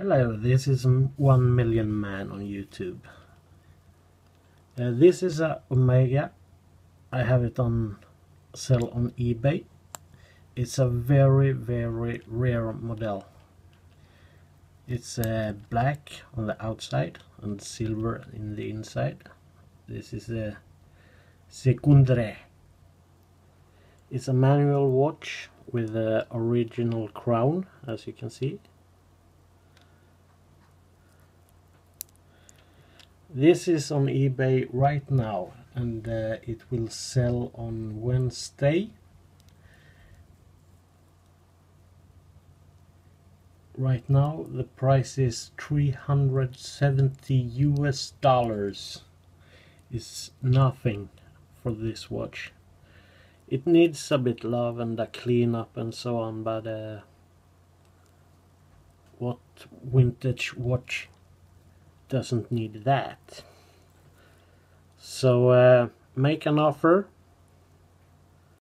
Hello, this is 1 Million Man on YouTube. This is a Omega. I have it on sale on eBay. It's a very rare model. It's black on the outside and silver in the inside. This is a Seconde. It's a manual watch with the original crown, as you can see. This is on eBay right now, and it will sell on Wednesday. Right now the price is $370 US. It's nothing for this watch. It needs a bit love and a cleanup and so on, but what vintage watch doesn't need that? So make an offer.